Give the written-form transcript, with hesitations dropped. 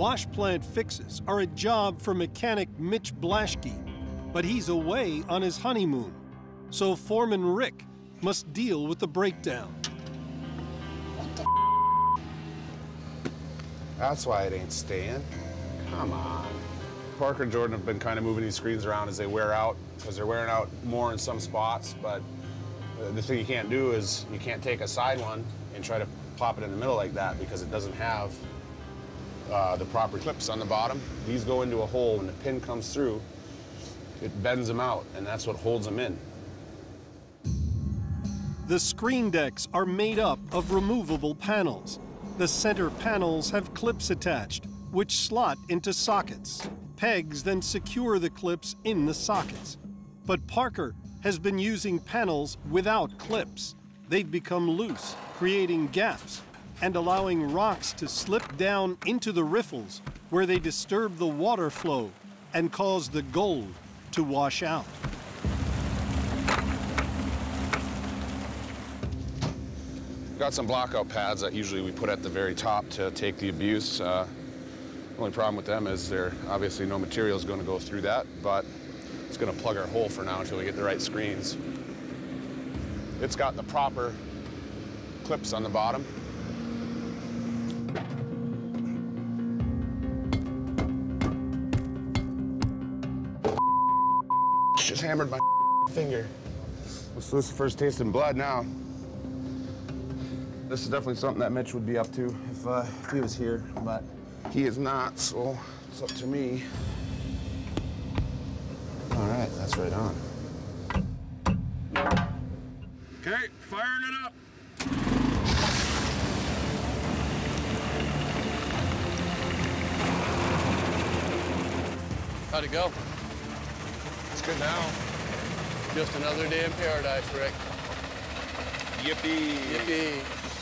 Wash plant fixes are a job for mechanic Mitch Blaschke, but he's away on his honeymoon, so Foreman Rick must deal with the breakdown. What the That's why it ain't staying. Come on. Parker and Jordan have been kind of moving these screens around as they wear out, because they're wearing out more in some spots, but the thing you can't do is you can't take a side one and try to pop it in the middle like that, because it doesn't have the proper clips on the bottom. These go into a hole. When the pin comes through, it bends them out, and that's what holds them in. The screen decks are made up of removable panels. The center panels have clips attached, which slot into sockets. Pegs then secure the clips in the sockets. But Parker has been using panels without clips. They've become loose, creating gaps and allowing rocks to slip down into the riffles, where they disturb the water flow and cause the gold to wash out. Got some blockout pads that usually we put at the very top to take the abuse. Only problem with them is they're obviously no material's going to go through that, but it's going to plug our hole for now until we get the right screens. It's got the proper clips on the bottom. Just hammered my finger. Well, Lucifer's tasting blood now. This is definitely something that Mitch would be up to if he was here, but he is not, so it's up to me. All right, that's right on. Okay, firing it up. How'd it go? It's good now. Just another day in paradise, Rick. Yippee. Yippee.